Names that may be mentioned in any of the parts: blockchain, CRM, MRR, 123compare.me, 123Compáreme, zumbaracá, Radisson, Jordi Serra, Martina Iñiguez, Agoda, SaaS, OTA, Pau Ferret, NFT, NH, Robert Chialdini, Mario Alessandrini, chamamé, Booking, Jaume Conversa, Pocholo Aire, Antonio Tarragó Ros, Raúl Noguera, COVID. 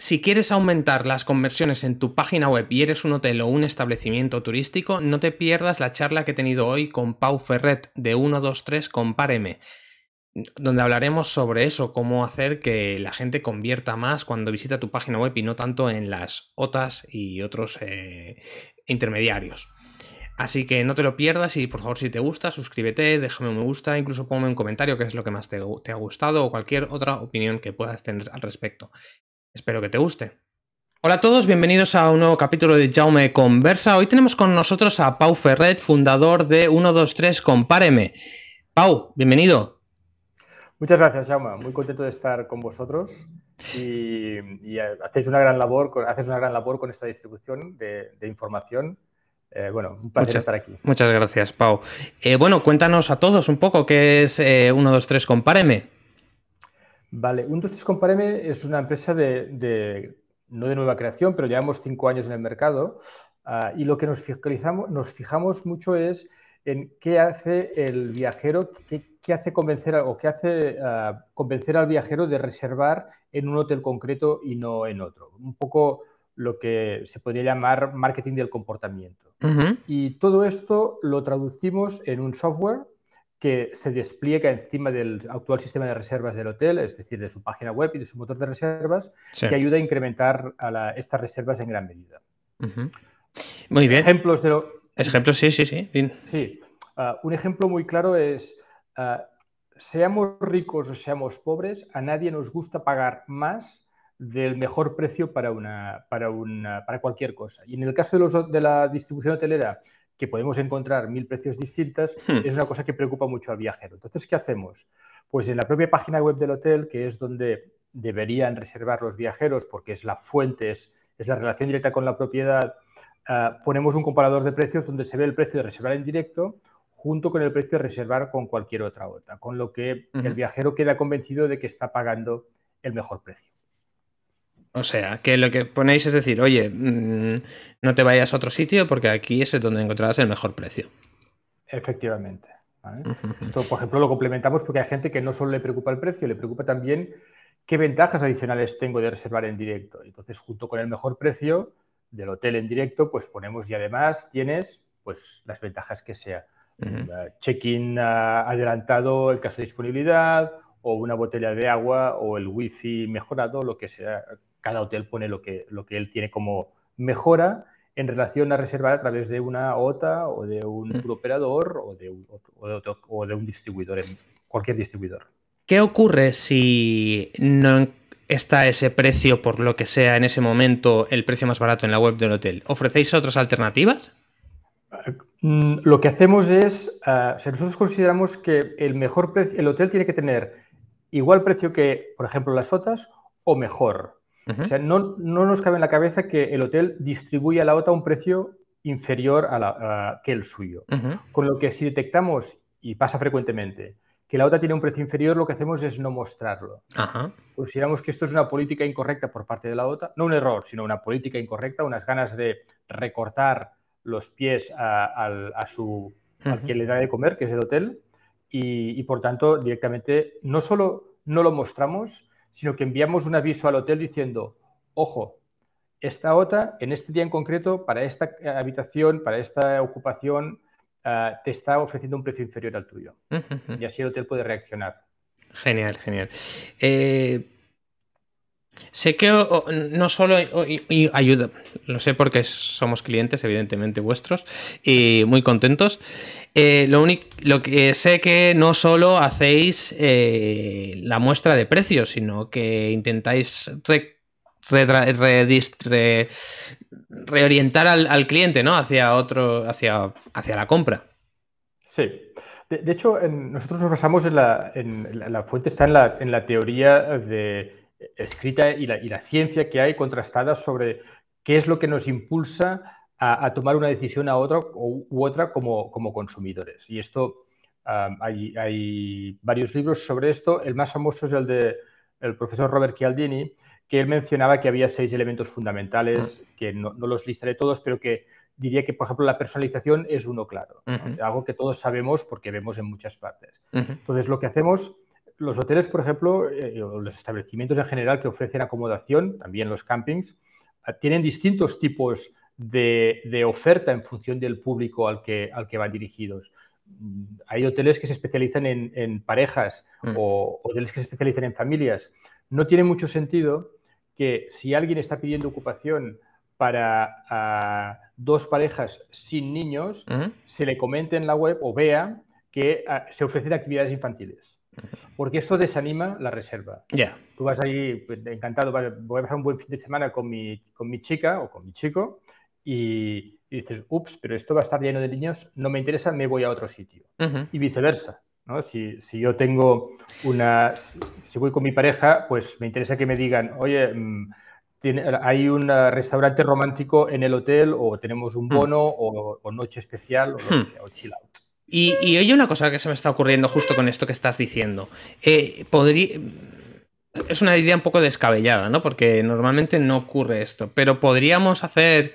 Si quieres aumentar las conversiones en tu página web y eres un hotel o un establecimiento turístico, no te pierdas la charla que he tenido hoy con Pau Ferret de 123Compáreme, donde hablaremos sobre eso, cómo hacer que la gente convierta más cuando visita tu página web y no tanto en las OTAs y otros intermediarios. Así que no te lo pierdas y por favor, si te gusta, suscríbete, déjame un me gusta, incluso ponme un comentario qué es lo que más te ha gustado o cualquier otra opinión que puedas tener al respecto. Espero que te guste. Hola a todos, bienvenidos a un nuevo capítulo de Jaume Conversa. Hoy tenemos con nosotros a Pau Ferret, fundador de 123Compáreme. Pau, bienvenido. Muchas gracias, Jaume. Muy contento de estar con vosotros y haces una gran labor con esta distribución de información. Bueno, un placer estar aquí. Muchas gracias, Pau. Bueno, cuéntanos a todos un poco qué es 123Compáreme. Vale, 123Compáreme es una empresa no de nueva creación, pero llevamos 5 años en el mercado y lo que nos fijamos mucho es en qué hace el viajero, qué hace convencer al viajero de reservar en un hotel concreto y no en otro. Un poco lo que se podría llamar marketing del comportamiento. Y todo esto lo traducimos en un software que se despliega encima del actual sistema de reservas del hotel, es decir, de su página web y de su motor de reservas, que ayuda a incrementar estas reservas en gran medida. Muy bien. Ejemplos de lo... Ejemplos, sí. Un ejemplo muy claro es, seamos ricos o seamos pobres, a nadie nos gusta pagar más del mejor precio para cualquier cosa. Y en el caso de la distribución hotelera, que podemos encontrar 1000 precios distintas, es una cosa que preocupa mucho al viajero. Entonces, ¿qué hacemos? Pues en la propia página web del hotel, que es donde deberían reservar los viajeros, porque es la fuente, es la relación directa con la propiedad, ponemos un comparador de precios donde se ve el precio de reservar en directo junto con el precio de reservar con cualquier otra OTA, con lo que el viajero queda convencido de que está pagando el mejor precio. O sea, que lo que ponéis es decir, oye, no te vayas a otro sitio porque aquí es donde encontrarás el mejor precio. Efectivamente. ¿Vale? Esto, por ejemplo, lo complementamos porque hay gente que no solo le preocupa el precio, le preocupa también qué ventajas adicionales tengo de reservar en directo. Entonces, junto con el mejor precio del hotel en directo, pues ponemos y además tienes pues las ventajas que sea. Check-in adelantado en caso de disponibilidad o una botella de agua o el wifi mejorado, lo que sea. Cada hotel pone lo que él tiene como mejora en relación a reservar a través de una OTA o de un operador o de un distribuidor, cualquier distribuidor. ¿Qué ocurre si no está ese precio, por lo que sea en ese momento, el precio más barato en la web del hotel? ¿Ofrecéis otras alternativas? Lo que hacemos es, nosotros consideramos que el hotel tiene que tener igual precio que, por ejemplo, las OTAs o mejor. O sea, no nos cabe en la cabeza que el hotel distribuya a la OTA un precio inferior que el suyo. Con lo que si detectamos, y pasa frecuentemente, que la OTA tiene un precio inferior, lo que hacemos es no mostrarlo. Consideramos que esto es una política incorrecta por parte de la OTA, no un error, sino una política incorrecta, unas ganas de recortar los pies al que le da de comer, que es el hotel, y por tanto directamente no solo no lo mostramos, sino que enviamos un aviso al hotel diciendo, ojo, esta OTA en este día en concreto, para esta habitación, para esta ocupación, te está ofreciendo un precio inferior al tuyo. Y así el hotel puede reaccionar. Genial, genial. Sé que no solo ayuda, lo sé porque somos clientes, evidentemente vuestros, y muy contentos. Lo que sé que no solo hacéis la muestra de precios, sino que intentáis reorientar al cliente, ¿no? hacia la compra. Sí. De hecho, nosotros nos basamos en la fuente está en la teoría escrita y la ciencia que hay contrastada sobre qué es lo que nos impulsa a tomar una decisión a otra u otra como consumidores. Y esto, hay varios libros sobre esto. El más famoso es el del profesor Robert Chialdini, que él mencionaba que había 6 elementos fundamentales, que no los listaré todos, pero que diría que, por ejemplo, la personalización es uno claro, ¿no? Algo que todos sabemos porque vemos en muchas partes. Entonces, lo que hacemos Los hoteles, por ejemplo, los establecimientos en general que ofrecen acomodación, también los campings, tienen distintos tipos de oferta en función del público al que van dirigidos. Hay hoteles que se especializan en parejas o hoteles que se especializan en familias. No tiene mucho sentido que si alguien está pidiendo ocupación para dos parejas sin niños, se le comente en la web o vea que se ofrecen actividades infantiles. Porque esto desanima la reserva. Tú vas ahí encantado, voy a pasar un buen fin de semana con mi chica o con mi chico y dices, ups, pero esto va a estar lleno de niños, no me interesa, me voy a otro sitio. Y viceversa, ¿no? Si yo tengo si voy con mi pareja, pues me interesa que me digan, oye, hay un restaurante romántico en el hotel o tenemos un bono o noche especial o lo que sea, o chill out. Y oye, una cosa que se me está ocurriendo justo con esto que estás diciendo. Es una idea un poco descabellada, ¿no? Porque normalmente no ocurre esto. Pero podríamos hacer...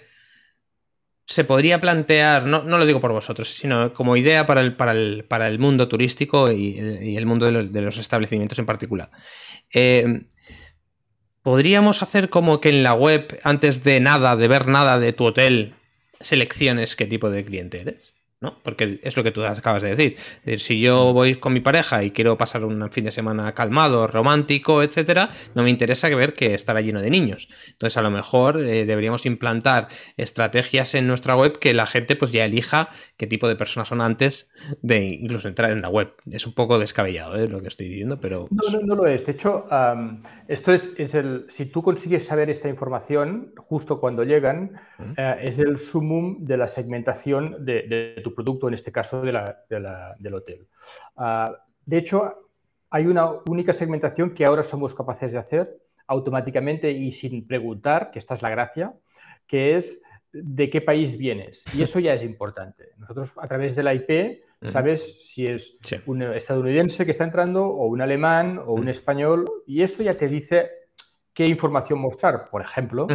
Se podría plantear, no lo digo por vosotros, sino como idea para el mundo turístico y el mundo de los establecimientos en particular. Podríamos hacer como que en la web, antes de ver nada de tu hotel, selecciones qué tipo de cliente eres, ¿no? Porque es lo que tú acabas de decir. Es decir, si yo voy con mi pareja y quiero pasar un fin de semana calmado, romántico, etcétera, no me interesa ver que estará lleno de niños. Entonces, a lo mejor deberíamos implantar estrategias en nuestra web que la gente pues ya elija qué tipo de personas son antes de incluso entrar en la web. Es un poco descabellado lo que estoy diciendo, pero... No lo es. De hecho, esto es si tú consigues saber esta información justo cuando llegan, es el sumum de la segmentación de tu producto, en este caso del hotel. De hecho, hay una única segmentación que ahora somos capaces de hacer automáticamente y sin preguntar, que esta es la gracia, que es de qué país vienes. Y eso ya es importante. Nosotros, a través de la IP, sabes si es un estadounidense que está entrando o un alemán o un español, y esto ya te dice qué información mostrar. Por ejemplo,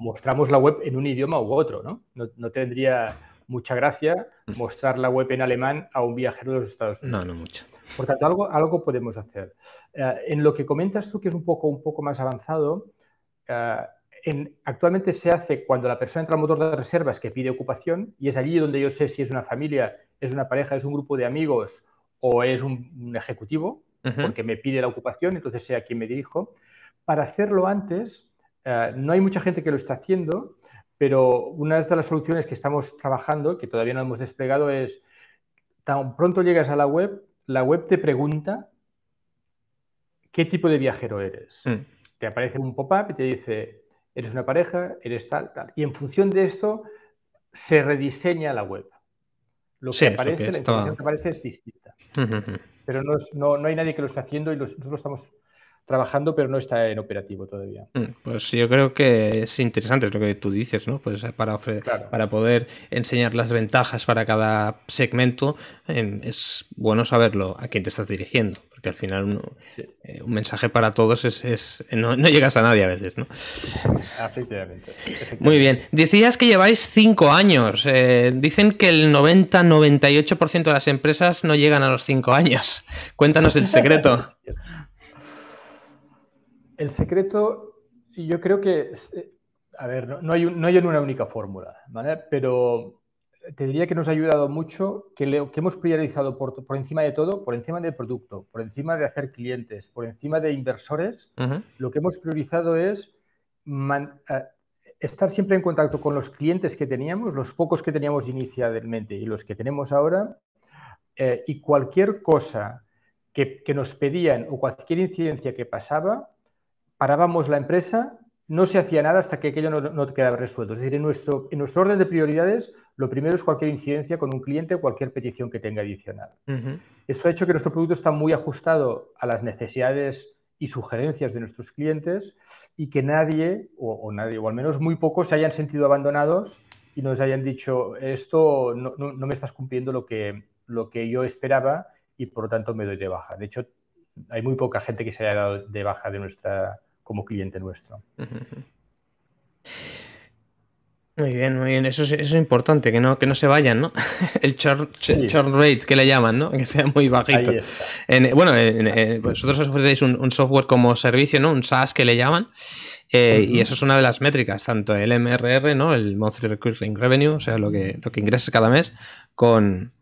mostramos la web en un idioma u otro, ¿no? No tendría... mucha gracia mostrar la web en alemán a un viajero de los Estados Unidos. No mucho. Por tanto, algo podemos hacer. En lo que comentas tú, que es un poco más avanzado, actualmente se hace cuando la persona entra al motor de reservas que pide ocupación, y es allí donde yo sé si es una familia, es una pareja, es un grupo de amigos o es un ejecutivo, porque me pide la ocupación, entonces sé a quién me dirijo. Para hacerlo antes, no hay mucha gente que lo está haciendo, pero una de las soluciones que estamos trabajando, que todavía no hemos desplegado, es tan pronto llegas a la web te pregunta qué tipo de viajero eres. Te aparece un pop-up y te dice, eres una pareja, eres tal, tal. Y en función de esto se rediseña la web. La información que aparece es distinta. Pero no hay nadie que lo está haciendo y nosotros lo estamos trabajando, pero no está en operativo todavía. Pues yo creo que es interesante lo que tú dices, ¿no? Pues para poder enseñar las ventajas para cada segmento, es bueno saberlo a quién te estás dirigiendo, porque al final un mensaje para todos no llegas a nadie a veces, ¿no? Efectivamente. Muy bien. Decías que lleváis 5 años. Dicen que el 90-98% de las empresas no llegan a los 5 años. Cuéntanos el secreto. El secreto, yo creo que, no hay una única fórmula, ¿vale? Pero te diría que nos ha ayudado mucho, que hemos priorizado por encima de todo, por encima del producto, por encima de hacer clientes, por encima de inversores. Lo que hemos priorizado es estar siempre en contacto con los clientes que teníamos, los pocos que teníamos inicialmente y los que tenemos ahora, y cualquier cosa que nos pedían o cualquier incidencia que pasaba, parábamos la empresa, no se hacía nada hasta que aquello no quedaba resuelto. Es decir, en nuestro orden de prioridades, lo primero es cualquier incidencia con un cliente o cualquier petición que tenga adicional. Eso ha hecho que nuestro producto está muy ajustado a las necesidades y sugerencias de nuestros clientes y que nadie, o al menos muy pocos, se hayan sentido abandonados y nos hayan dicho, esto no me estás cumpliendo lo que yo esperaba y por lo tanto me doy de baja. De hecho, hay muy poca gente que se haya dado de baja como cliente nuestro. Muy bien, muy bien. Eso es importante, que no se vayan, ¿no? El churn rate, que le llaman, ¿no? Que sea muy bajito. Vosotros ofrecéis un software como servicio, ¿no? Un SaaS, que le llaman. Y eso es una de las métricas, tanto el MRR, ¿no? El Monthly Recurring Revenue, o sea, lo que ingreses cada mes, con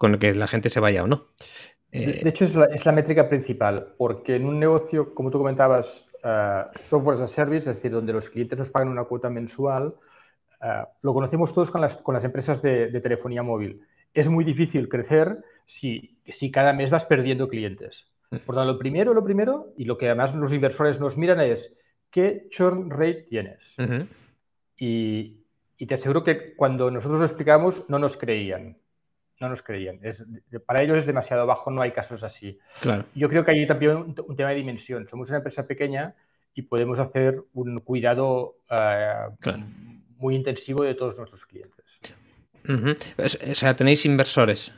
lo que la gente se vaya o no. De hecho, es la métrica principal, porque en un negocio, como tú comentabas, software as a service, es decir, donde los clientes nos pagan una cuota mensual... lo conocemos todos con las empresas de telefonía móvil. Es muy difícil crecer si cada mes vas perdiendo clientes. Por tanto, lo primero, y lo que además los inversores nos miran es qué churn rate tienes. Uh-huh. Y te aseguro que cuando nosotros lo explicamos no nos creían. No nos creían. Para ellos es demasiado bajo, no hay casos así. Claro. Yo creo que hay también un tema de dimensión. Somos una empresa pequeña y podemos hacer un cuidado... claro. Muy intensivo de todos nuestros clientes. Uh-huh. O sea, ¿tenéis inversores?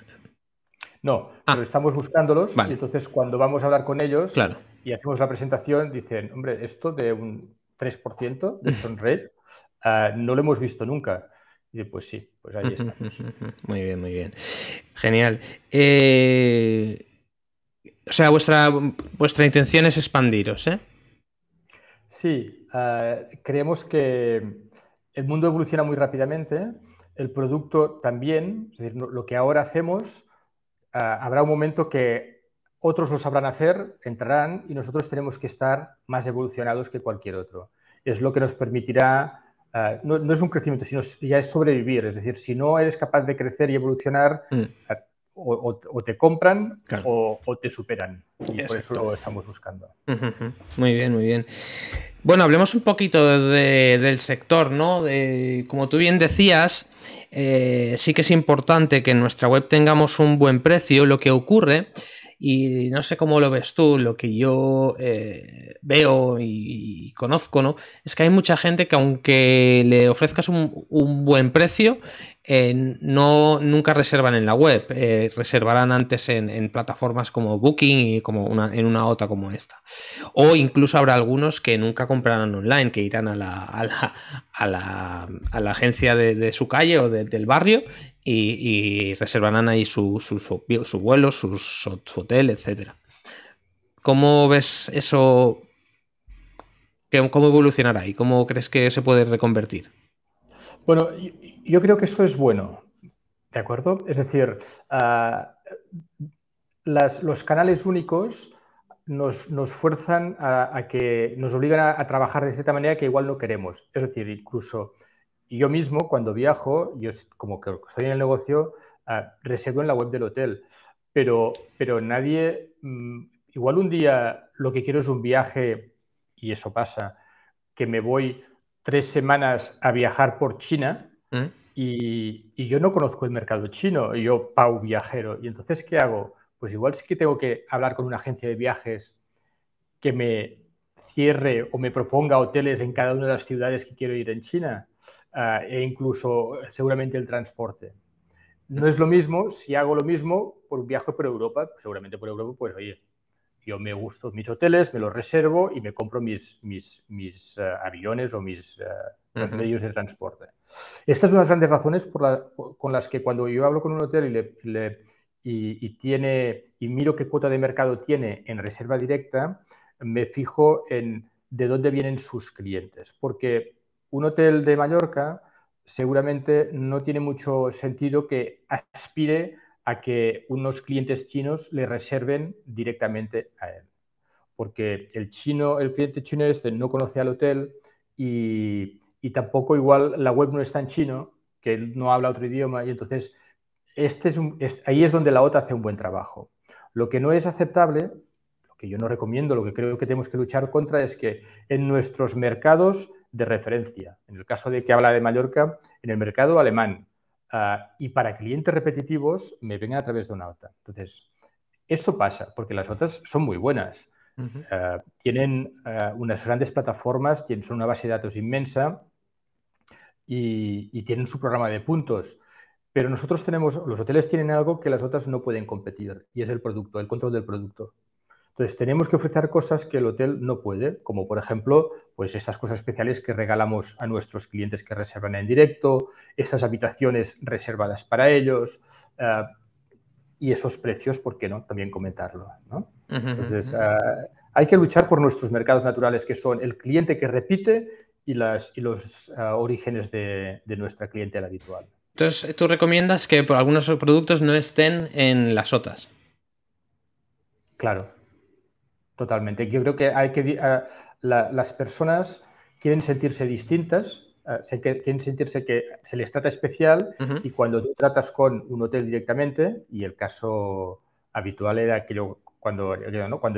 No, pero estamos buscándolos. Vale. Y entonces cuando vamos a hablar con ellos, claro, y hacemos la presentación, dicen, hombre, esto de un 3% de churn rate no lo hemos visto nunca. Y pues sí, pues ahí estamos. Muy bien, muy bien. Genial. O sea, vuestra intención es expandiros, ¿eh? Sí, creemos que el mundo evoluciona muy rápidamente, el producto también, es decir, lo que ahora hacemos, habrá un momento que otros lo sabrán hacer, entrarán y nosotros tenemos que estar más evolucionados que cualquier otro. Es lo que nos permitirá, no es un crecimiento, sino ya es sobrevivir, es decir, si no eres capaz de crecer y evolucionar, o te compran, claro, o te superan. Y exacto, por eso lo estamos buscando. Uh-huh. Muy bien, muy bien. Bueno, hablemos un poquito del sector, ¿no? Como tú bien decías, sí que es importante que en nuestra web tengamos un buen precio. Lo que ocurre, y no sé cómo lo ves tú, lo que yo veo y conozco, ¿no? Es que hay mucha gente que aunque le ofrezcas un buen precio, nunca reservan en la web. Reservarán antes en plataformas como Booking y en una OTA como esta. O incluso habrá algunos que nunca comprarán online, que irán a la agencia de su calle o del barrio y reservarán ahí su vuelo, su hotel, etcétera. ¿Cómo ves eso? ¿Cómo evolucionará y cómo crees que se puede reconvertir? Bueno, yo creo que eso es bueno, ¿de acuerdo? Es decir, los canales únicos nos fuerzan a que nos obligan a trabajar de cierta manera que igual no queremos. Es decir, incluso yo mismo cuando viajo, yo como que estoy en el negocio, reservo en la web del hotel, pero nadie, igual un día lo que quiero es un viaje, y eso pasa, que me voy 3 semanas a viajar por China. ¿Mm? Y yo no conozco el mercado chino, yo, Pau Viajero, y entonces ¿qué hago? Pues igual sí que tengo que hablar con una agencia de viajes que me cierre o me proponga hoteles en cada una de las ciudades que quiero ir en China, e incluso seguramente el transporte. No es lo mismo si hago lo mismo por un viaje por Europa, seguramente por Europa, pues oye, yo me gusto mis hoteles, me los reservo y me compro mis aviones o mis medios de transporte. Estas son las grandes razones con las que cuando yo hablo con un hotel y miro qué cuota de mercado tiene en reserva directa, me fijo en de dónde vienen sus clientes. Porque un hotel de Mallorca seguramente no tiene mucho sentido que aspire a que unos clientes chinos le reserven directamente a él. Porque el cliente chino este no conoce al hotel y tampoco igual la web no está en chino, que él no habla otro idioma, y entonces ahí es donde la OTA hace un buen trabajo. Lo que no es aceptable, lo que yo no recomiendo, lo que creo que tenemos que luchar contra es que en nuestros mercados de referencia, en el caso de que habla de Mallorca, en el mercado alemán, y para clientes repetitivos me vengan a través de una OTA. Entonces, esto pasa porque las OTAs son muy buenas. Tienen unas grandes plataformas, tienen una base de datos inmensa y tienen su programa de puntos. Pero los hoteles tienen algo que las OTAs no pueden competir y es el producto, el control del producto. Entonces, tenemos que ofrecer cosas que el hotel no puede, como por ejemplo, pues esas cosas especiales que regalamos a nuestros clientes que reservan en directo, esas habitaciones reservadas para ellos y esos precios, ¿por qué no? También comentarlo, ¿no? Entonces, hay que luchar por nuestros mercados naturales, que son el cliente que repite y, los orígenes de nuestra clientela habitual. Entonces, ¿tú recomiendas que por algunos productos no estén en las OTAs? Claro, totalmente. Yo creo que hay que las personas quieren sentirse distintas, quieren sentirse que se les trata especial y cuando tú tratas con un hotel directamente, y el caso habitual era que yo, cuando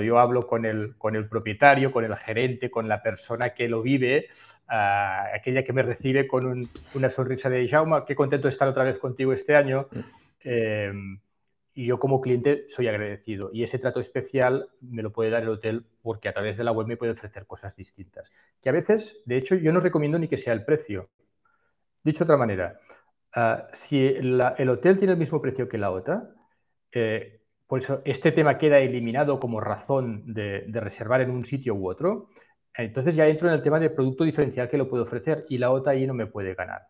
yo hablo con el propietario, con el gerente, con la persona que lo vive, aquella que me recibe con una sonrisa de Jaume, qué contento de estar otra vez contigo este año. Y yo como cliente soy agradecido. Y ese trato especial me lo puede dar el hotel porque a través de la web me puede ofrecer cosas distintas. Que a veces, de hecho, yo no recomiendo ni que sea el precio. Dicho de otra manera, si el hotel tiene el mismo precio que la OTA, por eso este tema queda eliminado como razón de reservar en un sitio u otro. Entonces ya entro en el tema de producto diferencial que lo puedo ofrecer y la OTA ahí no me puede ganar.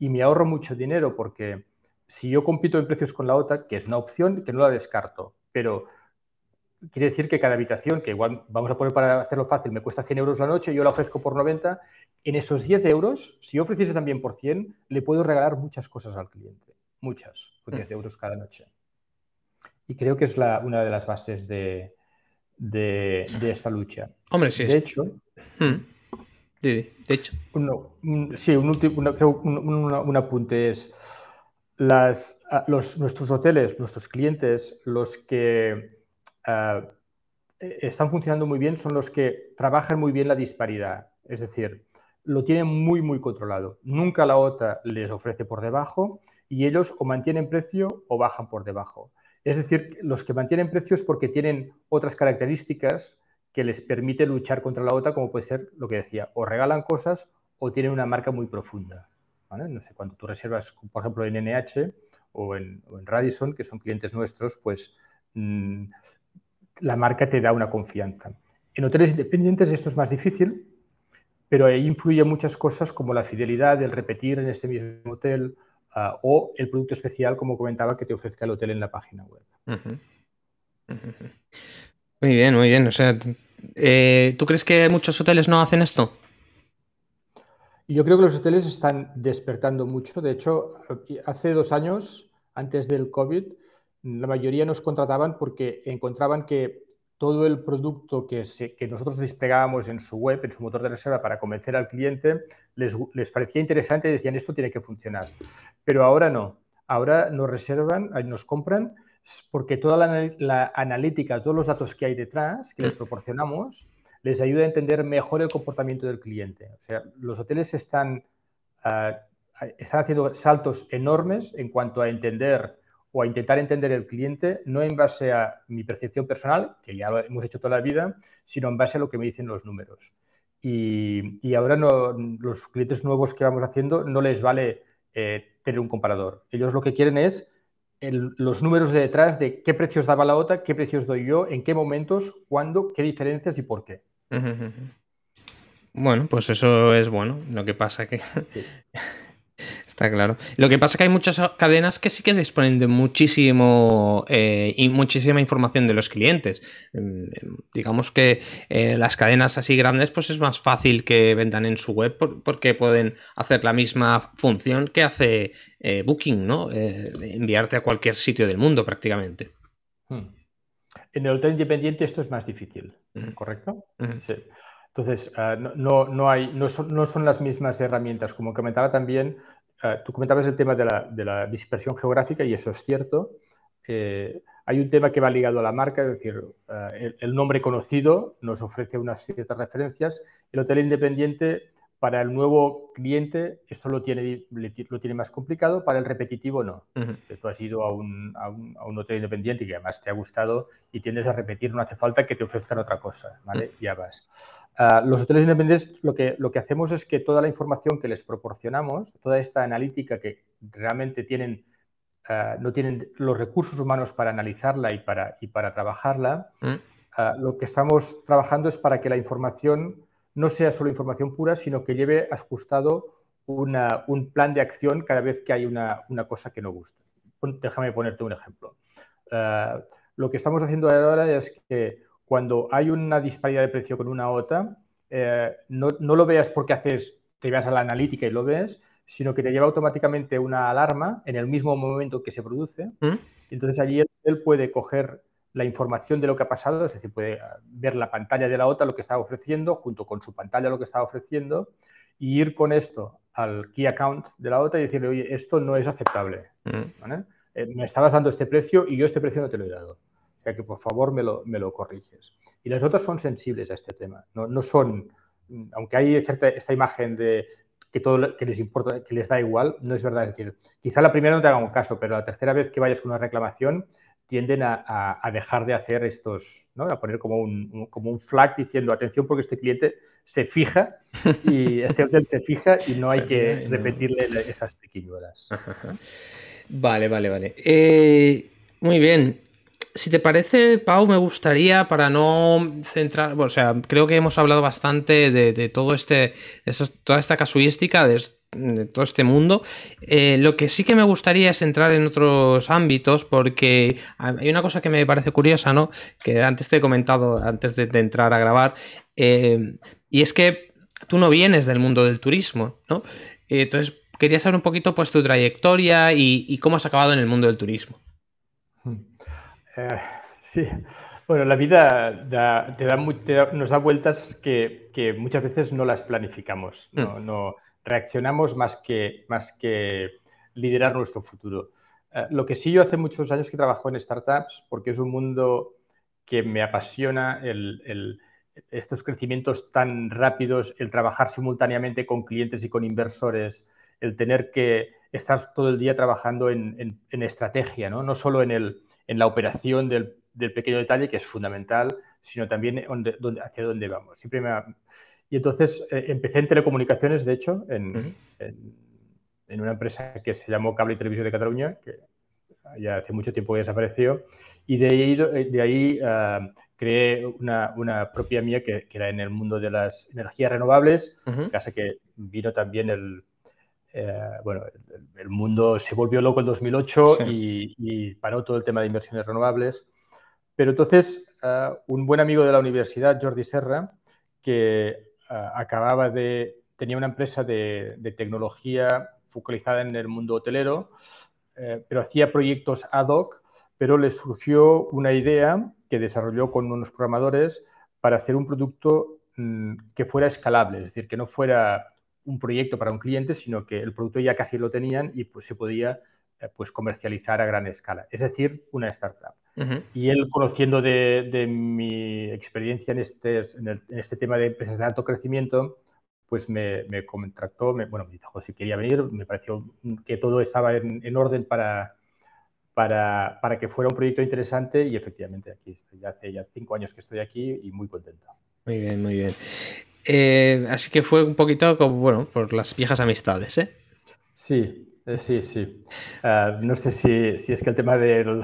Y me ahorro mucho dinero porque si yo compito en precios con la OTA, que es una opción que no la descarto, pero quiere decir que cada habitación, que igual vamos a poner para hacerlo fácil, me cuesta 100 euros la noche, yo la ofrezco por 90, en esos 10 euros, si yo ofreciese también por 100, le puedo regalar muchas cosas al cliente, muchas, por 10 euros cada noche. Y creo que es una de las bases de esta lucha. Hombre, sí. De hecho. Un apunte es nuestros hoteles, nuestros clientes, los que están funcionando muy bien son los que trabajan muy bien la disparidad. Es decir, lo tienen muy, muy controlado. Nunca la OTA les ofrece por debajo y ellos o mantienen precio o bajan por debajo. Es decir, los que mantienen precios porque tienen otras características que les permite luchar contra la OTA, como puede ser lo que decía, o regalan cosas o tienen una marca muy profunda, ¿vale? No sé, cuando tú reservas, por ejemplo, en NH o en Radisson, que son clientes nuestros, pues la marca te da una confianza. En hoteles independientes esto es más difícil, pero ahí influyen muchas cosas como la fidelidad, el repetir en este mismo hotel, o el producto especial, como comentaba, que te ofrezca el hotel en la página web. Muy bien, muy bien. O sea, ¿tú crees que muchos hoteles no hacen esto? Yo creo que los hoteles están despertando mucho. De hecho, hace 2 años, antes del COVID, la mayoría nos contrataban porque encontraban que todo el producto que nosotros desplegábamos en su web, en su motor de reserva, para convencer al cliente, les parecía interesante y decían, esto tiene que funcionar. Pero ahora no. Ahora nos reservan, nos compran, porque toda la analítica, todos los datos que hay detrás, que les proporcionamos, les ayuda a entender mejor el comportamiento del cliente. O sea, los hoteles están haciendo saltos enormes en cuanto a entender o a intentar entender el cliente, no en base a mi percepción personal, que ya lo hemos hecho toda la vida, sino en base a lo que me dicen los números. Y ahora los clientes nuevos que vamos haciendo no les vale tener un comparador. Ellos lo que quieren es los números de detrás de qué precios daba la OTA, qué precios doy yo, en qué momentos, cuándo, qué diferencias y por qué. Bueno, pues eso es bueno. Lo que pasa que... Sí. Está claro. Lo que pasa es que hay muchas cadenas que sí que disponen de muchísima información de los clientes. Digamos que las cadenas así grandes pues es más fácil que vendan en su web porque pueden hacer la misma función que hace Booking, ¿no? Enviarte a cualquier sitio del mundo prácticamente. En el hotel independiente esto es más difícil, ¿correcto? Sí. Entonces, no son las mismas herramientas. Como comentaba también, tú comentabas el tema de la dispersión geográfica y eso es cierto. Hay un tema que va ligado a la marca, es decir, el nombre conocido nos ofrece unas ciertas referencias. El hotel independiente, para el nuevo cliente, esto lo tiene más complicado, para el repetitivo no. Tú has ido a un hotel independiente y que además te ha gustado y tiendes a repetir, no hace falta que te ofrezcan otra cosa, ¿vale? Ya vas. Los hoteles independientes lo que hacemos es que toda la información que les proporcionamos, toda esta analítica que realmente tienen, no tienen los recursos humanos para analizarla y para trabajarla, lo que estamos trabajando es para que la información no sea solo información pura, sino que lleve ajustado un plan de acción cada vez que hay una cosa que no gusta. Déjame ponerte un ejemplo. Lo que estamos haciendo ahora es que cuando hay una disparidad de precio con una OTA, no lo veas porque te vas a la analítica y lo ves, sino que te lleva automáticamente una alarma en el mismo momento que se produce. Entonces allí él puede coger la información de lo que ha pasado, es decir, puede ver la pantalla de la OTA, lo que estaba ofreciendo, junto con su pantalla lo que estaba ofreciendo, y ir con esto al key account de la OTA y decirle, oye, esto no es aceptable, ¿vale? Me estabas dando este precio y yo este precio no te lo he dado. O sea que, por favor, me lo corriges. Y las OTAs son sensibles a este tema. No son, aunque hay esta imagen de que todo que les importa, que les da igual, no es verdad. Es decir, quizá la primera no te haga un caso, pero la tercera vez que vayas con una reclamación tienden a dejar de hacer estos, ¿no? A poner como un flag diciendo, atención, porque este cliente se fija y este hotel se fija y no hay que repetirle esas triquiñuelas. Vale. Muy bien. Si te parece, Pau, me gustaría, para no centrar... Bueno, o sea, creo que hemos hablado bastante de todo toda esta casuística, de todo este mundo. Lo que sí que me gustaría es entrar en otros ámbitos, porque hay una cosa que me parece curiosa, ¿no? Que antes te he comentado, antes de entrar a grabar, y es que tú no vienes del mundo del turismo, ¿no? Entonces, quería saber un poquito pues tu trayectoria y cómo has acabado en el mundo del turismo. Sí, bueno, la vida nos da vueltas que muchas veces no las planificamos, no reaccionamos más que liderar nuestro futuro. Lo que sí, yo hace muchos años que trabajo en startups, porque es un mundo que me apasiona, estos crecimientos tan rápidos, el trabajar simultáneamente con clientes y con inversores, el tener que estar todo el día trabajando en estrategia, ¿no? No solo en la operación del pequeño detalle, que es fundamental, sino también hacia dónde vamos. Y entonces empecé en telecomunicaciones, de hecho, en una empresa que se llamó Cable y Televisión de Cataluña, que ya hace mucho tiempo que desapareció, y de ahí creé una propia mía que era en el mundo de las energías renovables, casa que vino también el mundo se volvió loco en 2008, sí, y paró todo el tema de inversiones renovables. Pero entonces, un buen amigo de la universidad, Jordi Serra, que tenía una empresa de tecnología focalizada en el mundo hotelero, pero hacía proyectos ad hoc, pero le surgió una idea que desarrolló con unos programadores para hacer un producto que fuera escalable, es decir, que no fuera un proyecto para un cliente, sino que el producto ya casi lo tenían y pues se podía comercializar a gran escala, es decir, una startup. Y él, conociendo de mi experiencia en este tema de empresas de alto crecimiento, pues me contrató, me dijo si quería venir, me pareció que todo estaba en orden para que fuera un proyecto interesante, y efectivamente aquí estoy, hace ya 5 años que estoy aquí y muy contento. Muy bien, muy bien. Así que fue un poquito como, bueno, por las viejas amistades, ¿eh? Sí. No sé si es que el tema del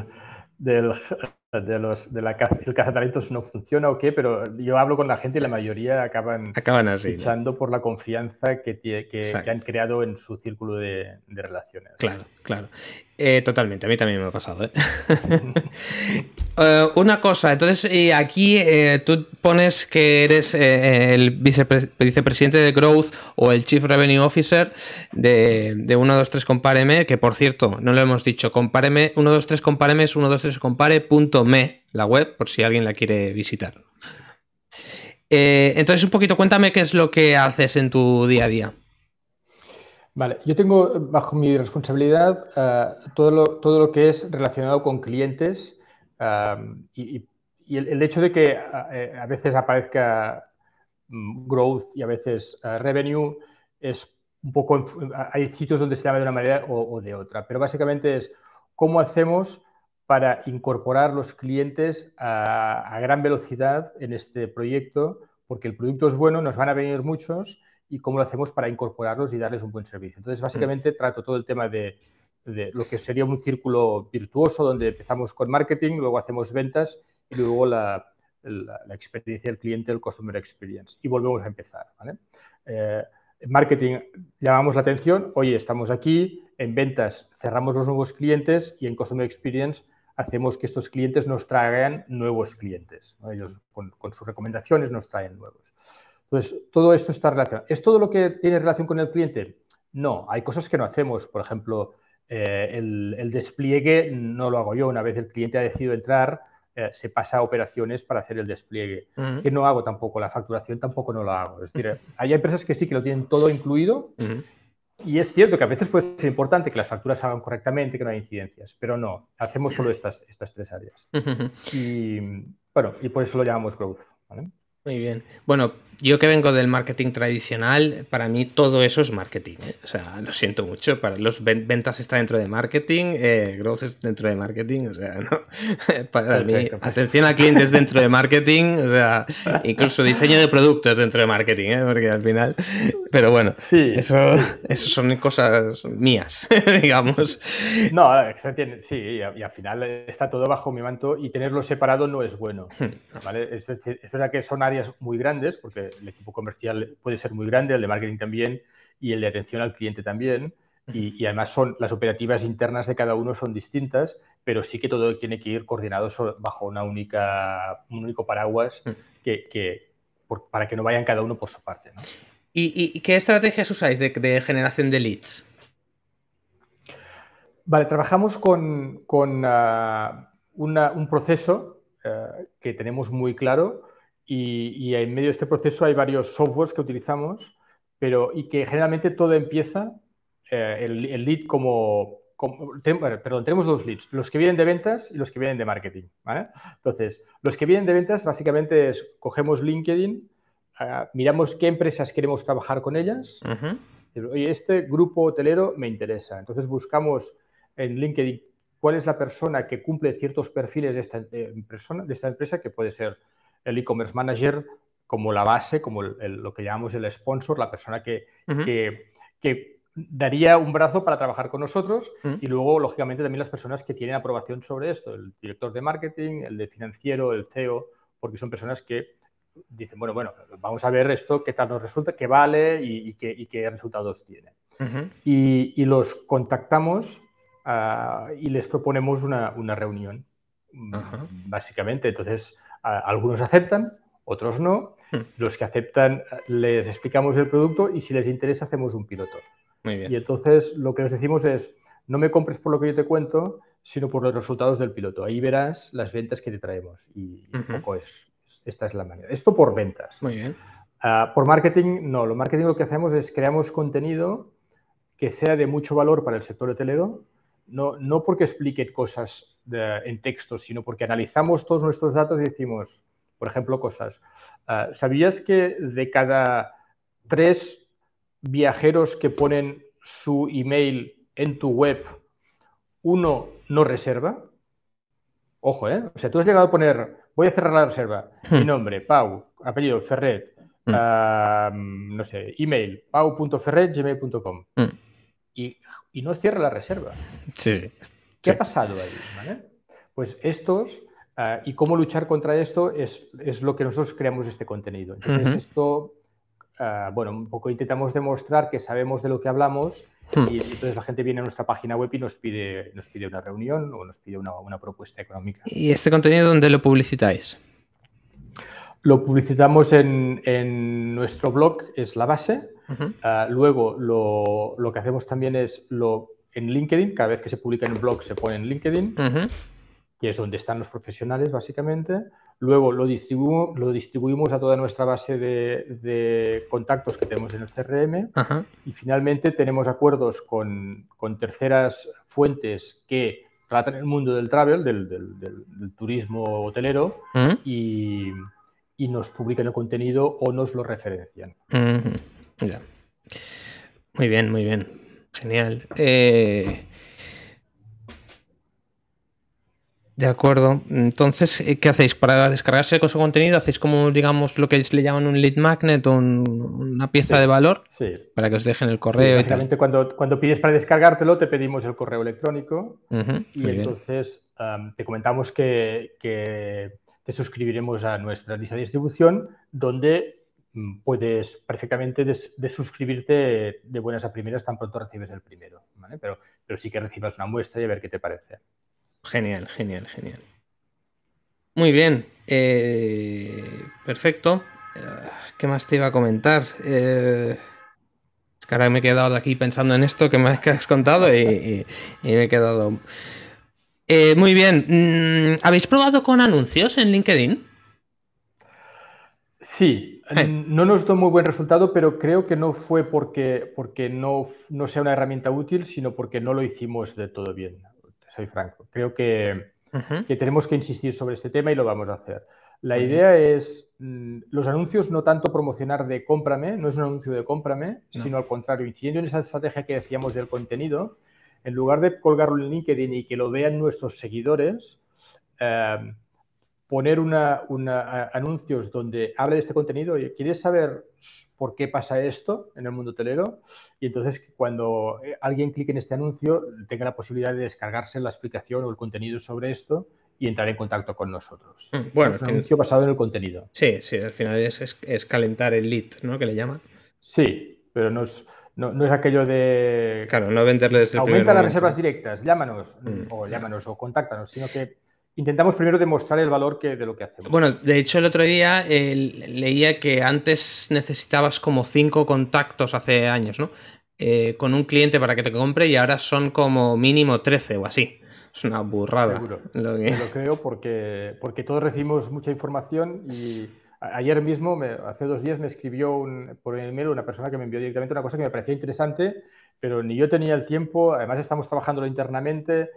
cazatalentos no funciona o qué, pero yo hablo con la gente y la mayoría acaban así, fichando, ¿no? Por la confianza que han creado en su círculo de relaciones. Claro. Totalmente, a mí también me ha pasado, ¿eh? Una cosa, entonces aquí tú pones que eres el vicepresidente de Growth o el Chief Revenue Officer de 123Compáreme, que por cierto, no lo hemos dicho, Compáreme, 123Compáreme es 123compare.me, la web, por si alguien la quiere visitar. Entonces un poquito cuéntame qué es lo que haces en tu día a día. Vale, yo tengo bajo mi responsabilidad todo lo que es relacionado con clientes, y el hecho de que a veces aparezca growth y a veces revenue es un poco... hay sitios donde se llama de una manera o de otra, pero básicamente es cómo hacemos para incorporar los clientes a gran velocidad en este proyecto, porque el producto es bueno, nos van a venir muchos, y cómo lo hacemos para incorporarlos y darles un buen servicio. Entonces, básicamente, trato todo el tema de lo que sería un círculo virtuoso, donde empezamos con marketing, luego hacemos ventas y luego la experiencia del cliente, el customer experience. Y volvemos a empezar, ¿vale? En marketing llamamos la atención, oye, estamos aquí, en ventas cerramos los nuevos clientes y en customer experience hacemos que estos clientes nos traigan nuevos clientes, ¿no? Ellos con sus recomendaciones nos traen nuevos. Entonces, todo esto está relacionado. ¿Es todo lo que tiene relación con el cliente? No, hay cosas que no hacemos. Por ejemplo, el despliegue no lo hago yo. Una vez el cliente ha decidido entrar, se pasa a operaciones para hacer el despliegue, que no hago tampoco. La facturación tampoco no la hago. Es decir, hay empresas que sí que lo tienen todo incluido y es cierto que a veces puede ser importante que las facturas se hagan correctamente, que no hay incidencias, pero no, hacemos solo estas tres áreas. Y bueno, y por eso lo llamamos growth, ¿vale? Muy bien. Bueno, yo que vengo del marketing tradicional, para mí todo eso es marketing, ¿eh? O sea, lo siento mucho. Para los ventas está dentro de marketing, growth es dentro de marketing, o sea, ¿no? Para perfecto, mí, pues, atención al cliente es dentro de marketing, o sea, incluso diseño de productos dentro de marketing, ¿eh? Porque al final... Pero bueno, sí, eso son cosas mías, digamos. No, sí, y al final está todo bajo mi manto y tenerlo separado no es bueno, ¿vale? Es verdad que son áreas muy grandes, porque el equipo comercial puede ser muy grande, el de marketing también y el de atención al cliente también, y además son las operativas internas de cada uno son distintas, pero sí que todo tiene que ir coordinado bajo un único paraguas para que no vayan cada uno por su parte, ¿no? ¿Y qué estrategias usáis de generación de leads? Vale, trabajamos con un proceso que tenemos muy claro. Y en medio de este proceso hay varios softwares que utilizamos, y que generalmente todo empieza, el lead tenemos dos leads, los que vienen de ventas y los que vienen de marketing, ¿vale? Entonces, los que vienen de ventas básicamente es, cogemos LinkedIn, miramos qué empresas queremos trabajar con ellas, oye, este grupo hotelero me interesa, entonces buscamos en LinkedIn cuál es la persona que cumple ciertos perfiles de esta empresa, que puede ser el e-commerce manager como la base, como lo que llamamos el sponsor, la persona que daría un brazo para trabajar con nosotros, y luego, lógicamente, también las personas que tienen aprobación sobre esto, el director de marketing, el de financiero, el CEO, porque son personas que dicen, bueno, vamos a ver esto, qué tal nos resulta, qué vale y qué resultados tiene. Y los contactamos y les proponemos una reunión, básicamente. Entonces, algunos aceptan, otros no. Los que aceptan les explicamos el producto y si les interesa hacemos un piloto. Muy bien. Y entonces lo que les decimos es, no me compres por lo que yo te cuento, sino por los resultados del piloto. Ahí verás las ventas que te traemos. Y un poco esta es la manera. Esto por ventas. Muy bien. Por marketing, no. Lo marketing lo que hacemos es creamos contenido que sea de mucho valor para el sector hotelero. No porque explique cosas en texto, sino porque analizamos todos nuestros datos y decimos, por ejemplo, cosas. ¿Sabías que de cada 3 viajeros que ponen su email en tu web, 1 no reserva? Ojo, ¿eh? O sea, tú has llegado a poner, voy a cerrar la reserva, mi nombre, Pau, apellido, Ferret, no sé, email, pau.ferret@gmail.com. Y no cierra la reserva. Sí. ¿Qué ha pasado ahí? ¿Vale? Pues y cómo luchar contra esto es lo que nosotros creamos este contenido. Entonces esto, bueno, un poco intentamos demostrar que sabemos de lo que hablamos y entonces la gente viene a nuestra página web y nos pide una reunión o nos pide una propuesta económica. ¿Y este contenido dónde lo publicitáis? Lo publicitamos en nuestro blog, es la base. Luego lo que hacemos también es en LinkedIn, cada vez que se publica en un blog se pone en LinkedIn, que es donde están los profesionales básicamente. Luego lo distribuimos a toda nuestra base de contactos que tenemos en el CRM. Y finalmente tenemos acuerdos con terceras fuentes que tratan el mundo del travel, del turismo hotelero, y nos publican el contenido o nos lo referencian. Ya. Muy bien, muy bien. Genial. De acuerdo. Entonces, ¿qué hacéis? Para descargarse con su contenido, ¿hacéis como, digamos, lo que le llaman un lead magnet o una pieza de valor? Sí. Para que os dejen el correo y tal. Cuando pides para descargártelo, te pedimos el correo electrónico y entonces te comentamos que te suscribiremos a nuestra lista de distribución, donde puedes perfectamente desuscribirte de buenas a primeras tan pronto recibes el primero, ¿vale? Pero sí que recibas una muestra y a ver qué te parece. Genial, genial, genial. Muy bien, perfecto. ¿Qué más te iba a comentar? Es que ahora me he quedado aquí pensando en esto que me has contado y me he quedado... muy bien. ¿Habéis probado con anuncios en LinkedIn? Sí. No nos dio muy buen resultado, pero creo que no fue porque no sea una herramienta útil, sino porque no lo hicimos de todo bien. Soy franco. Creo que tenemos que insistir sobre este tema y lo vamos a hacer. La idea es los anuncios no tanto promocionar de cómprame, no es un anuncio de cómprame, sino al contrario, incidiendo en esa estrategia que decíamos del contenido, en lugar de colgarlo en LinkedIn y que lo vean nuestros seguidores, poner anuncios donde hable de este contenido. Oye, ¿quieres saber por qué pasa esto en el mundo hotelero? Y entonces cuando alguien clique en este anuncio tenga la posibilidad de descargarse la explicación o el contenido sobre esto y entrar en contacto con nosotros. Bueno, es un anuncio basado en el contenido. Sí, sí, al final es calentar el lead, ¿no? Que le llaman. Sí, pero no es aquello de... Claro, no venderle desde el primer momento. Aumenta las reservas directas, llámanos o contáctanos, sino que intentamos primero demostrar el valor de lo que hacemos. Bueno, de hecho el otro día leía que antes necesitabas como 5 contactos hace años, ¿no? Con un cliente para que te compre y ahora son como mínimo 13 o así. Es una burrada. Seguro. Lo creo porque todos recibimos mucha información y ayer mismo, hace 2 días, me escribió por email una persona que me envió directamente una cosa que me parecía interesante, pero ni yo tenía el tiempo, además estamos trabajándolo internamente...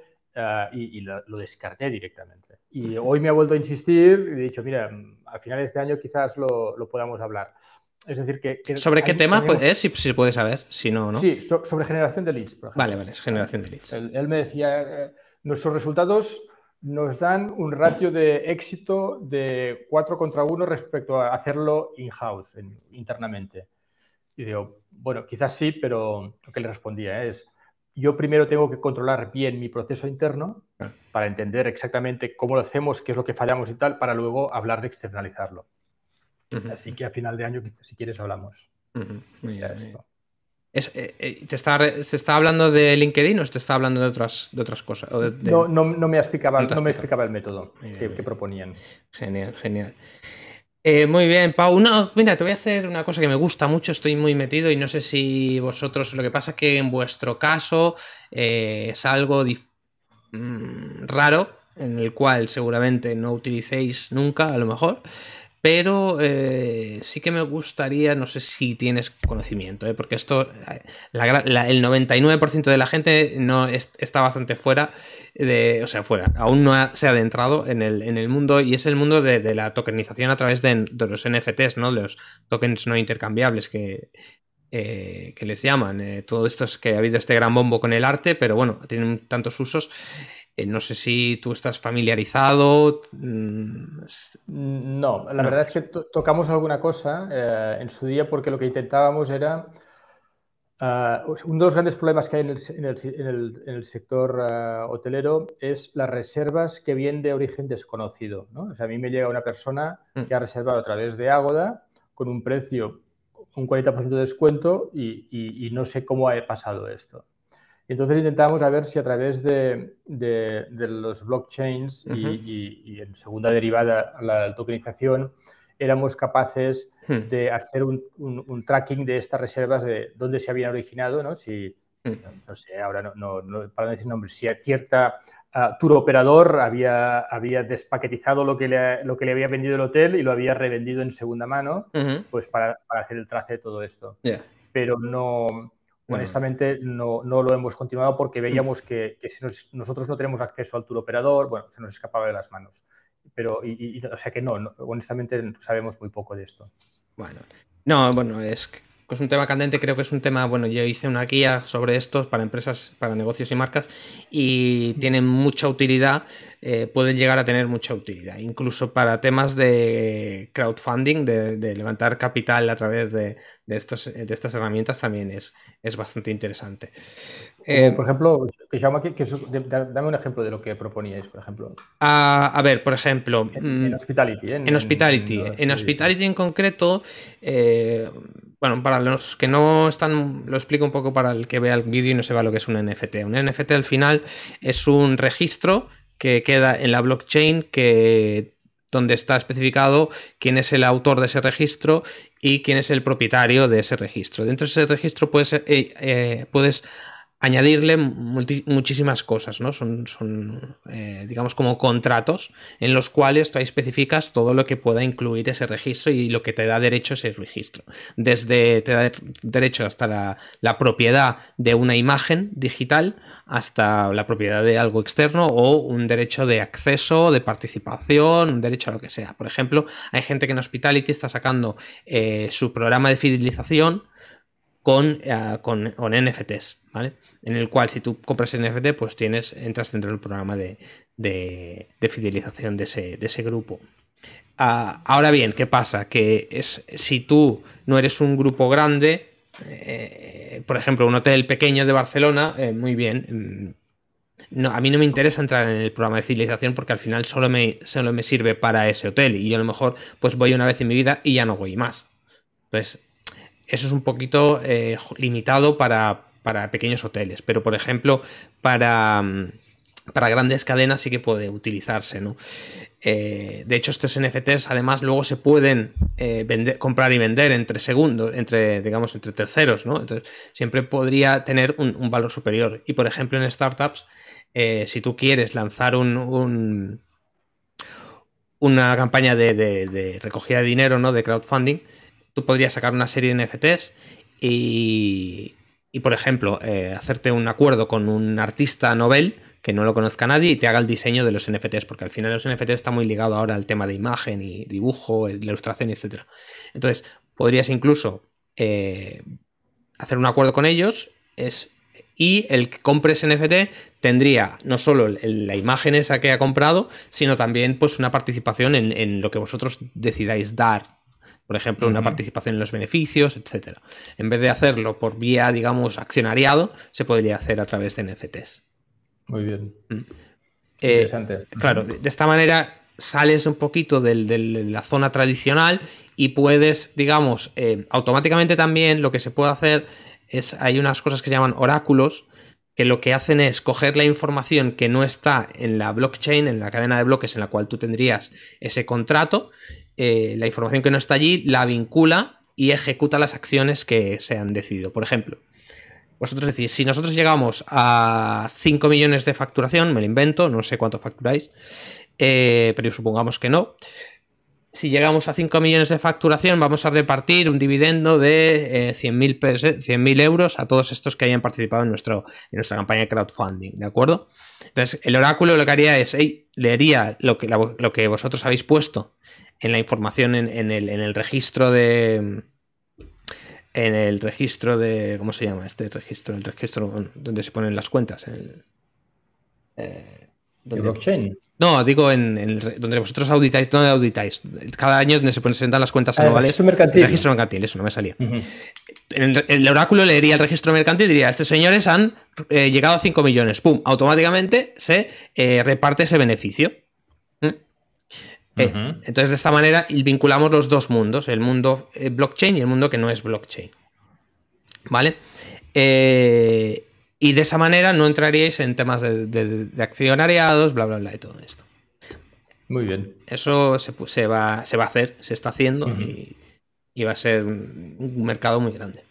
Y lo descarté directamente. Y hoy me ha vuelto a insistir y he dicho, mira, a finales de año quizás lo podamos hablar. Es decir, que ¿sobre qué tema tenemos... si puede saber? Si no, ¿no? Sí, sobre generación de leads, por ejemplo. Vale, es generación de leads. Él me decía, nuestros resultados nos dan un ratio de éxito de 4:1 respecto a hacerlo in-house, internamente. Y digo, bueno, quizás sí, pero lo que le respondía es... Yo primero tengo que controlar bien mi proceso interno para entender exactamente cómo lo hacemos, qué es lo que fallamos y tal, para luego hablar de externalizarlo. Así que a final de año, si quieres, hablamos. ¿Te está hablando de LinkedIn o te está hablando de otras cosas? ¿O de... No me explicaba el método que proponían. Genial, genial. Muy bien, Pau. No, mira, te voy a hacer una cosa que me gusta mucho, estoy muy metido y no sé si vosotros, lo que pasa es que en vuestro caso es algo raro, en el cual seguramente no utilicéis nunca, a lo mejor, pero sí que me gustaría, no sé si tienes conocimiento, porque esto, el 99% de la gente no está bastante fuera, aún no se ha adentrado en el mundo, y es el mundo de la tokenización a través de los NFTs, ¿no? De los tokens no intercambiables que les llaman. Todo esto es que ha habido este gran bombo con el arte, pero bueno, tienen tantos usos. No sé si tú estás familiarizado. No, la verdad es que tocamos alguna cosa en su día, porque lo que intentábamos era... uno de los grandes problemas que hay en el sector hotelero es las reservas que vienen de origen desconocido, ¿no? O sea, a mí me llega una persona que ha reservado a través de Agoda con un precio, un 40% de descuento y no sé cómo ha pasado esto. Entonces intentamos a ver si a través de los blockchains y en segunda derivada la tokenización éramos capaces de hacer un tracking de estas reservas, de dónde se habían originado, ¿no? Si, no sé, ahora no para no decir nombres, si a cierta tour operador había despaquetizado lo que le había vendido el hotel y lo había revendido en segunda mano, pues para hacer el trace de todo esto. Pero no... Honestamente, no lo hemos continuado porque veíamos que si nosotros no tenemos acceso al tour operador, bueno, se nos escapaba de las manos. Pero, o sea que honestamente sabemos muy poco de esto. Bueno, es un tema candente, creo que es un tema, bueno, yo hice una guía sobre esto para empresas, para negocios y marcas, y tienen mucha utilidad, pueden llegar a tener mucha utilidad, incluso para temas de crowdfunding, de levantar capital a través de de estas herramientas también es bastante interesante. Por ejemplo, dame un ejemplo de lo que proponíais, por ejemplo. A ver, por ejemplo... En Hospitality. En Hospitality en concreto, bueno, para los que no están, lo explico un poco para el que vea el vídeo y no sepa lo que es un NFT. Un NFT al final es un registro que queda en la blockchain donde está especificado quién es el autor de ese registro y quién es el propietario de ese registro. Dentro de ese registro puedes añadirle muchísimas cosas, ¿no? Son digamos, como contratos en los cuales tú ahí especificas todo lo que pueda incluir ese registro y lo que te da derecho a ese registro. Desde te da derecho hasta la propiedad de una imagen digital hasta la propiedad de algo externo o un derecho de acceso, de participación, un derecho a lo que sea. Por ejemplo, hay gente que en Hospitality está sacando su programa de fidelización con NFTs, ¿vale? En el cual si tú compras NFT, pues entras dentro del programa de fidelización de ese grupo. Ahora bien, ¿qué pasa? Que si tú no eres un grupo grande, por ejemplo, un hotel pequeño de Barcelona, muy bien, no, a mí no me interesa entrar en el programa de fidelización porque al final solo me sirve para ese hotel y yo a lo mejor pues voy una vez en mi vida y ya no voy más. Entonces, eso es un poquito limitado para pequeños hoteles, pero por ejemplo para grandes cadenas sí que puede utilizarse, ¿no? De hecho, estos NFTs además luego se pueden comprar y vender entre terceros, ¿no? Entonces siempre podría tener un valor superior. Y por ejemplo en startups, si tú quieres lanzar una campaña de recogida de dinero, ¿no? De crowdfunding, tú podrías sacar una serie de NFTs y por ejemplo, hacerte un acuerdo con un artista novel que no lo conozca nadie y te haga el diseño de los NFTs, porque al final los NFTs está muy ligado ahora al tema de imagen y dibujo, ilustración, etc. Entonces, podrías incluso hacer un acuerdo con ellos y el que compre ese NFT tendría no solo la imagen esa que ha comprado, sino también pues una participación en lo que vosotros decidáis dar. Por ejemplo, una participación en los beneficios, etcétera. En vez de hacerlo por vía, digamos, accionariado, se podría hacer a través de NFTs. Muy bien. Interesante. Claro, de esta manera sales un poquito de la zona tradicional y puedes, digamos, automáticamente también lo que se puede hacer es, hay unas cosas que se llaman oráculos, que lo que hacen es coger la información que no está en la blockchain, en la cadena de bloques en la cual tú tendrías ese contrato. La información que no está allí la vincula y ejecuta las acciones que se han decidido. Por ejemplo, vosotros decís, si nosotros llegamos a 5 millones de facturación, me lo invento, no sé cuánto facturáis, pero supongamos que no. Si llegamos a 5 millones de facturación, vamos a repartir un dividendo de 100.000 euros a todos estos que hayan participado en nuestra campaña de crowdfunding, ¿de acuerdo? Entonces, el oráculo lo que haría es, leería lo que vosotros habéis puesto en la información en el registro de... En el registro de... ¿Cómo se llama este registro? El registro donde se ponen las cuentas. ¿El blockchain? No, digo donde vosotros auditáis, donde auditáis. Cada año donde se presentan las cuentas anuales. El registro mercantil, eso no me salía. El oráculo leería el registro mercantil y diría, estos señores han llegado a 5 millones. ¡Pum! Automáticamente se reparte ese beneficio. Entonces, de esta manera vinculamos los dos mundos, el mundo blockchain y el mundo que no es blockchain. ¿Vale? Y de esa manera no entraríais en temas de accionariados, bla, bla, bla, y todo esto. Muy bien. Eso se va a hacer, se está haciendo y va a ser un mercado muy grande.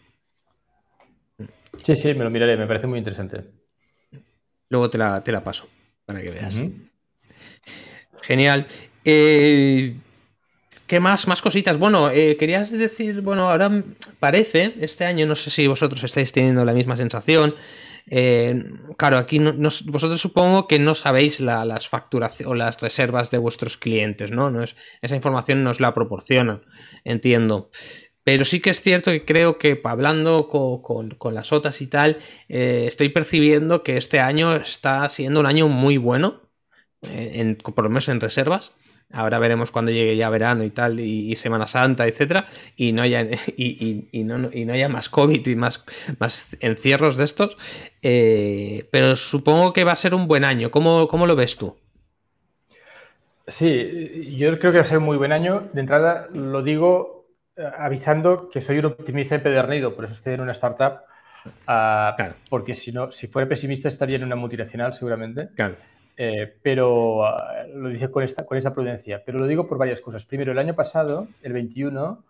Sí, sí, me lo miraré, me parece muy interesante. Luego te la paso para que veas. Genial. ¿Qué más? Más cositas. Bueno, querías decir, bueno, ahora parece, este año, no sé si vosotros estáis teniendo la misma sensación. Claro, aquí vosotros supongo que no sabéis las facturaciones o las reservas de vuestros clientes, ¿no? Esa información nos la proporcionan, entiendo. Pero sí que es cierto que creo que hablando con las OTAs y tal, estoy percibiendo que este año está siendo un año muy bueno, por lo menos en reservas. Ahora veremos cuando llegue ya verano y tal, y Semana Santa, etcétera, y no haya, y no haya más COVID y más encierros de estos. Pero supongo que va a ser un buen año. ¿Cómo lo ves tú? Sí, yo creo que va a ser un muy buen año. De entrada, lo digo avisando que soy un optimista empedernido, por eso estoy en una startup. Claro. Porque si fuera pesimista estaría en una multinacional seguramente. Claro. Pero lo dije con esta prudencia, pero lo digo por varias cosas. Primero, el año pasado, el 21,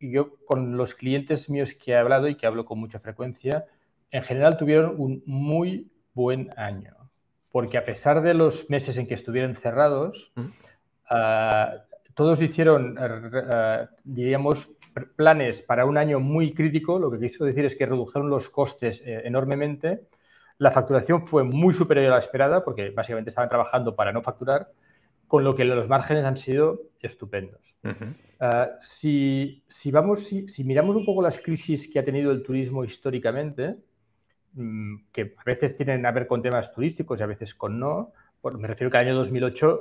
yo con los clientes míos que he hablado y que hablo con mucha frecuencia, en general tuvieron un muy buen año, porque a pesar de los meses en que estuvieron cerrados, todos hicieron, diríamos, planes para un año muy crítico. Lo que quiso decir es que redujeron los costes enormemente. La facturación fue muy superior a la esperada porque básicamente estaban trabajando para no facturar, con lo que los márgenes han sido estupendos. Si miramos un poco las crisis que ha tenido el turismo históricamente, que a veces tienen a ver con temas turísticos y a veces con no, bueno, me refiero que el año 2008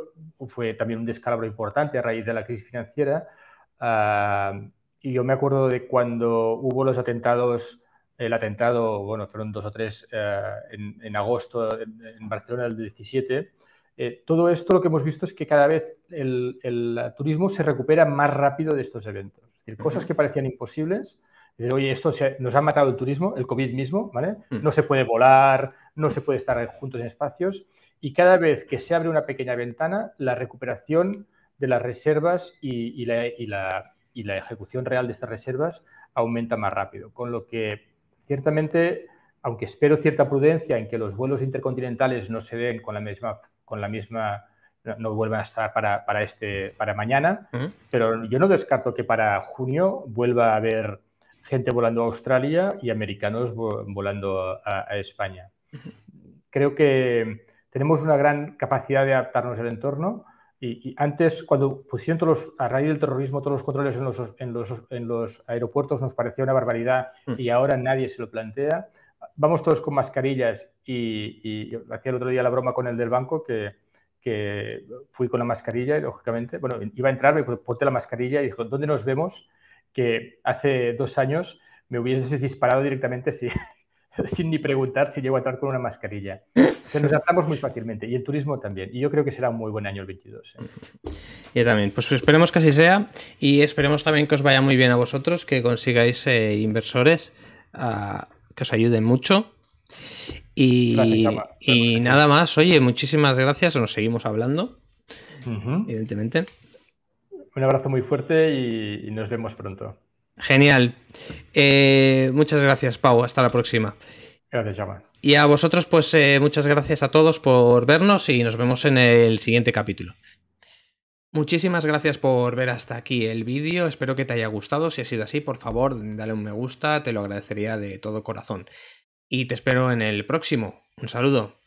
fue también un descalabro importante a raíz de la crisis financiera, y yo me acuerdo de cuando hubo los atentados. El atentado, bueno, fueron 2 o 3 en agosto en Barcelona del 17. Todo esto lo que hemos visto es que cada vez el turismo se recupera más rápido de estos eventos. Es decir, cosas que parecían imposibles. Oye, esto nos ha matado el turismo, el COVID mismo, ¿vale? No se puede volar, no se puede estar juntos en espacios. Y cada vez que se abre una pequeña ventana, la recuperación de las reservas y la ejecución real de estas reservas aumenta más rápido. Con lo que... Ciertamente, aunque espero cierta prudencia en que los vuelos intercontinentales no se den no vuelvan a estar para mañana, pero yo no descarto que para junio vuelva a haber gente volando a Australia y americanos volando a España. Creo que tenemos una gran capacidad de adaptarnos al entorno. Y antes, cuando pusieron a raíz del terrorismo todos los controles en los aeropuertos, nos parecía una barbaridad y ahora nadie se lo plantea. Vamos todos con mascarillas y hacía el otro día la broma con el del banco que fui con la mascarilla y, lógicamente, bueno, iba a entrar, me dijo, ponte la mascarilla y dijo, ¿dónde nos vemos? Que hace 2 años me hubieses disparado directamente sin ni preguntar si llego a entrar con una mascarilla. Se nos adaptamos muy fácilmente y el turismo también. Y yo creo que será un muy buen año el 22. Yo también. Pues esperemos que así sea y esperemos también que os vaya muy bien a vosotros, que consigáis inversores que os ayuden mucho. Y nada más. Oye, muchísimas gracias. Nos seguimos hablando, evidentemente. Un abrazo muy fuerte y nos vemos pronto. Genial. Muchas gracias, Pau. Hasta la próxima. Gracias, Jaume. Y a vosotros, pues muchas gracias a todos por vernos y nos vemos en el siguiente capítulo. Muchísimas gracias por ver hasta aquí el vídeo, espero que te haya gustado. Si ha sido así, por favor, dale un me gusta, te lo agradecería de todo corazón. Y te espero en el próximo. Un saludo.